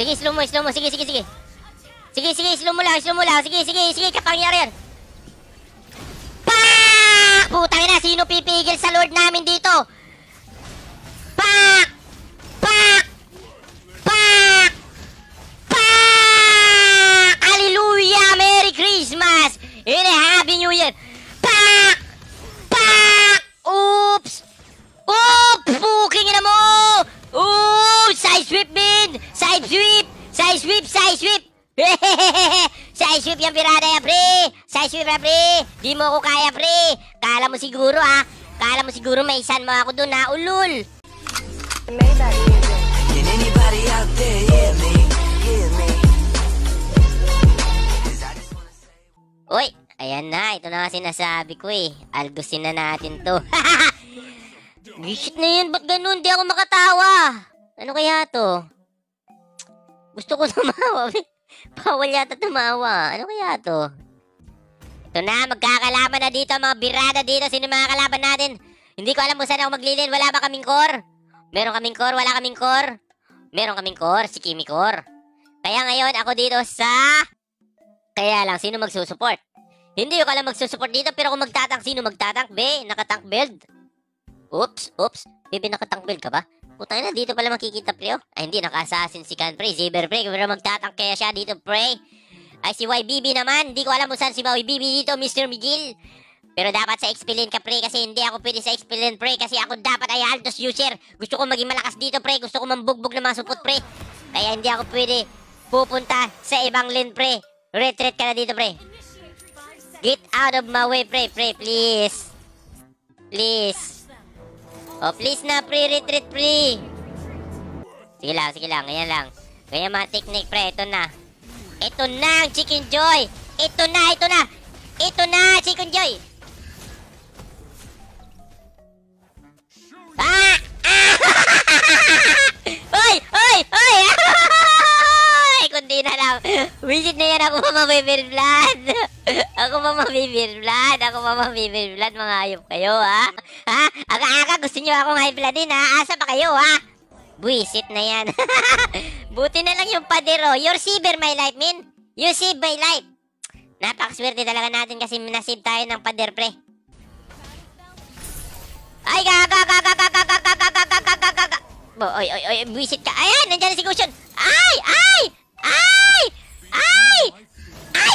Sige, slow mo. Sige. Sige, slow mo lang. Sige, kapangyarihan. Pak! Putang ina, sino pipigil sa Lord namin dito? Pak! Pak! Hallelujah! Merry Christmas! And Happy New Year! Pak! Pak! Oops! Puking ina mo! Oops! Side sweep! Side sweep yung pirata yan, pre! Di mo ako kaya, pre! Kala mo siguro may isan mo ako dun, ha? Ulul! Uy! Ayan na, ito na nga sinasabi ko, eh. Aldusin na natin to. Shit na yan, ba't ganun? Di ako makatawa! Ano kaya to? Gusto ko tumawa. Bawal yata tumawa. Ano kaya to? Ito na, magkakalaban na dito. Mga birada dito. Sino mga kalaban natin? Hindi ko alam kung saan ako maglilin. Wala ba kaming core? Meron kaming core. Si Kimi core. Kaya ngayon ako dito sa... Kaya lang, sino magsusupport? Hindi ko alam magsusupport dito. Pero kung magtatank, sino magtatank? Be, nakatank build. Oops. Bebe, nakatank build ka ba? Putang ina, dito pala makikita, pre, oh. Ay, hindi, naka-assassin si Kan, pre. Saber, pre, pero magtatang kaya siya dito, pre. Ay, si YBB naman. Hindi ko alam kung saan si YBB dito, Mr. McGill. Pero dapat sa XP lane ka, pre, kasi hindi ako pwede sa XP lane, pre. Kasi ako dapat ay Aldous user. Gusto ko maging malakas dito, pre. Gusto ko mambugbog ng mga support, pre. Kaya hindi ako pwede pupunta sa ibang lane, pre. Retreat ka na dito, pre. Get out of my way, pre, please. Please. Oh, please na, pre. Retreat, pre. Sige lang. Ganyan lang. Ganyan mga technique, pre. Ito na ang Chicken Joy. Ito na, Chicken Joy. Oy! Kundi na lang. Wisit na yan. Ako mama Bibir Vlad. Mga ayop kayo, ha? Ha? Aga-aga gusto nyo akong high bloodin, ha? Asa pa kayo, ha? Buisit na yan. Buti na lang yung padero. Your saver my life, min. You save my life. Napakaswerte talaga natin kasi nasib tayo ng pader, pre. Ay, gaga. Oy, buisit ka. Ayan, nandiyan si Cushion. Ay,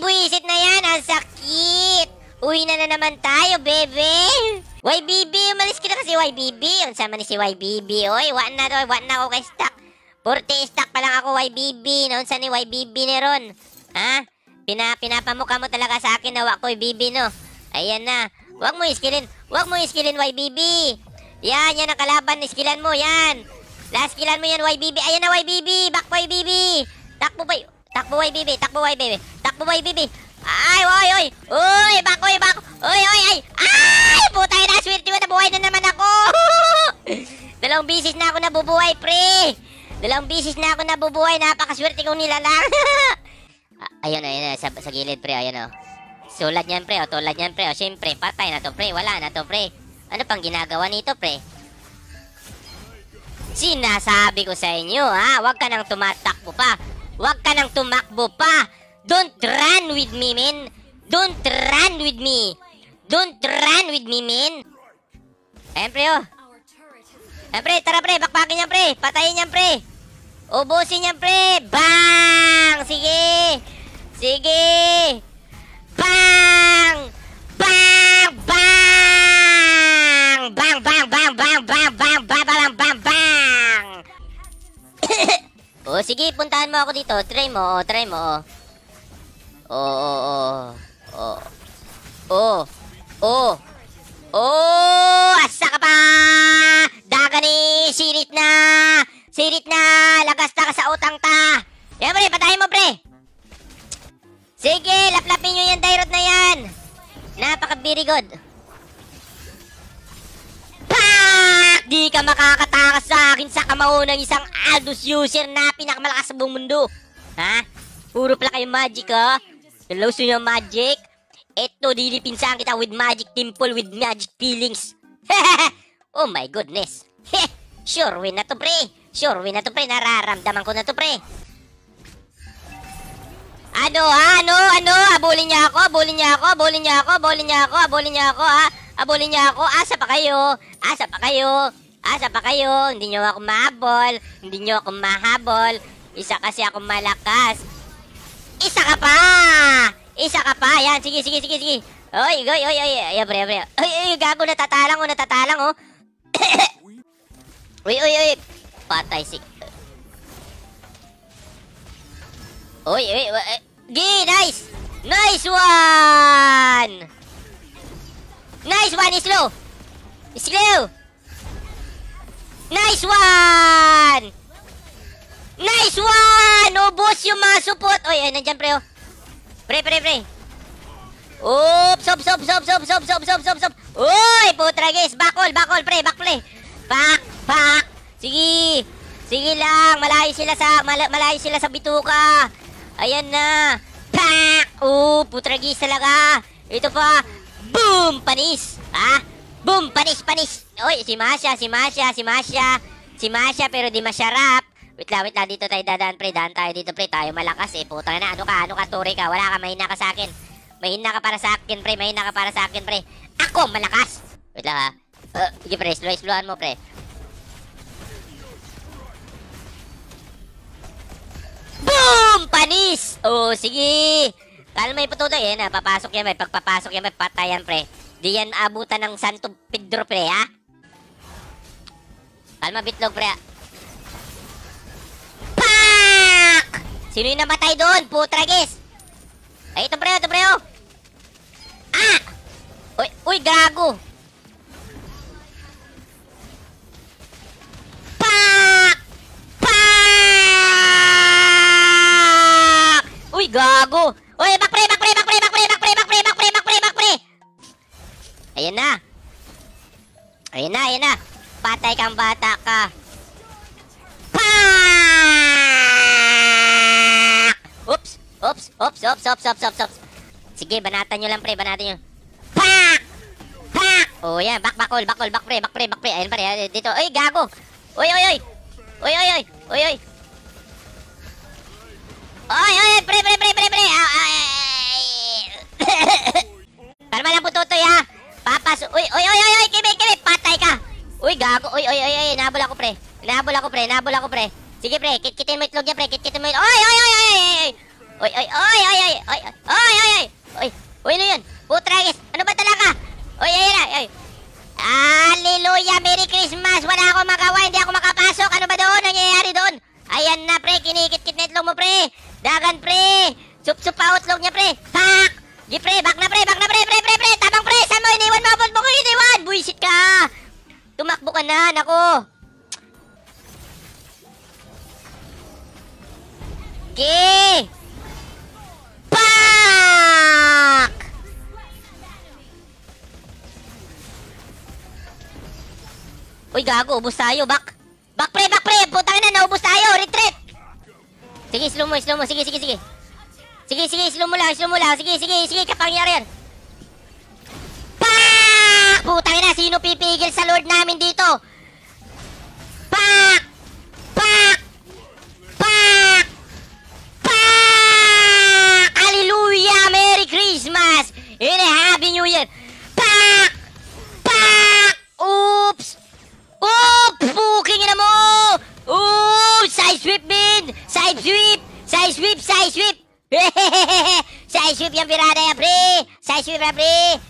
buisit na yan. Ang sakit. Uwi na naman tayo, bebe. YBB, umalis kita kasi YBB. Unsa man ni si YBB. Oy, wala na ako kay stack. 40 stack pa lang ako, YBB. Naunsa ni YBB ni Ron? Ha? Pinapamukha mo talaga sa akin na wak ko, YBB, no? Ayan na. Wag mo iskilin, YBB. Yan ang kalaban. Iskilan mo, yan. Last killan mo yan, YBB. Ayan na, YBB. Back, YBB. Takbo, YBB. Ay, oy. Back. Oy. Ay, putay na. Swerte mo, nabuhay na naman ako. Dalawang bisis na ako nabubuhay, pre. Napakaswerte kong nilalang. Ayun. Sa gilid, pre. Ayun, oh. Tulad yan, pre. O, syempre, patay na to, pre. Wala na to, pre. Ano pang ginagawa nito, pre? Sinasabi ko sa inyo, ha? Huwag ka nang tumakbo pa. Don't run with me, men. Ayan, pre, oh. Ayan, pre, tara, pre. Bakbakin yan, pre. Patayin yan, pre. Ubusin yan, pre. Bang! Sige. Bang! O, sige, puntahan mo ako dito. Try mo. Oh, asa ka pa? Dagani, sirit na, lagas na ka sa utang ta. Yan, pre, patayin mo, pre. Sige, laplapin nyo yan, dairot na yan. Napakabirigod. Pak! Di ka makakatakas sa akin sa kamao ng isang Aldous user na pinakamalakas sa buong mundo. Ha? Puro pala kayo magic, ha? Nalawso nyo magic. Eto, didipinsahan kita with magic temple, with magic feelings. Oh my goodness. Sure win na to, pre. Nararamdaman ko na to, pre. Ano, abulin niya ako, asa pa kayo, hindi niyo ako mahabol, isa kasi ako malakas. Isa ka pa, yan, sige. Oy, abre. Oy, gago, natatalang, oh. Oy, patay si... Oy, gee, nice! Nice one, slow! Nice one! Ubus yung mga support! Oy, nandyan, pre, oh. Pre. Oops, stop. Oy, putra, guys. Back all, pre, back play. Back. Sige lang, malayo sila sa bituka. Ayan na. Pak! Oh, putragis talaga. Ito pa. Boom! Panis. Boom! Panis. Oy, si Masha, pero di masyarap. Wait lang. Dito tayo dadaan, pre. Daan tayo dito, pre. Tayo malakas, eh. Puta na. Ano ka? Tori ka. Wala ka. Mahina ka para sa akin, pre. Ako, malakas. Wait lang, ha. Sige, pre. Slow-an mo, pre. Boom! Panis! Oh, sige! Kalma yung puto doon. Papasok yan, may patayan, pre. Di yan abutan ng Santo Pedro, pre, ha? Kalma, bitlog, pre, ha? Pak! Sino yung namatay doon? Putragis! Ay, ito, pre, oh! Uy, gago! Gago. Oy, back pre. Ayan na. Patay kang bata ka. Pak! Oops. Sige, banatan niyo lang, pre, Pak! Pak! Oh, yan, back pre. Ayun, pre, dito. Oy, gago. Oy. Pre. Kalma lang po, Totoy, ha. Papas. Oy. Kimi. Patay ka. Uy, gago. Oy. Nabol ako, pre. Sige, pre. Kitkitin mo itlog niya, pre. Kitkitin mo itlog. Oy. Uy, ano yun? Putragis. Ano ba talaga? Oy. Hallelujah. Merry Christmas. Wala akong magawa. Hindi ako makapasok. Ano ba doon? Nangyayari doon? Ayan na, pre. Kinikit-kit na itlog mo, pre. Dagan, pre! Sup-sup pa outlog niya, pre! Pak! Di, pre! Back na, pre! Tabang, pre! Saan mo iniwan? Mabot mo ko iniwan! Buisit ka! Tumakbo ka na, nako! Okay! Pak! Uy, gago! Ubus tayo! Back! Back, pre! Putang na! Naubos tayo! Retreat! Sige, slow mo. Sige. Sige, slow mo lang. Sige, kapangyarihan. Pak! Putang ina, sino pipigil sa Lord namin dito? Pak! Hallelujah! Merry Christmas! And a Happy New Year! Pak! Oops! Puking ina mo! Oops! Side sweep! Side sweep yung pirada yan, pre!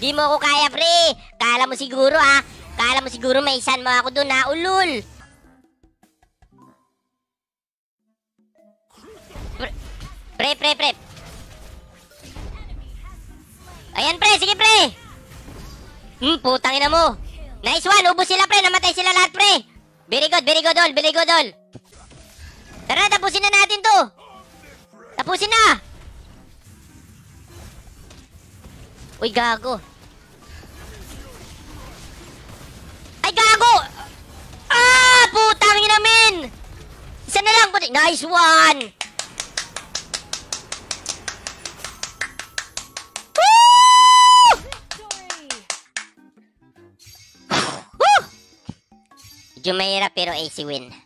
Di mo ako kaya, pre! Kala mo siguro may isan mo ako dun, ha? Ulul! Pre! Ayan, pre! Sige, pre! Putang ina mo! Nice one! Ubus sila, pre! Namatay sila lahat, pre! Very good all! Tara, tapusin na natin to! Tapusin na! Uy, gago! Ay, gago! Putang ina, men! Isa na lang! Nice one! Woo! Medyo mahirap pero easy win.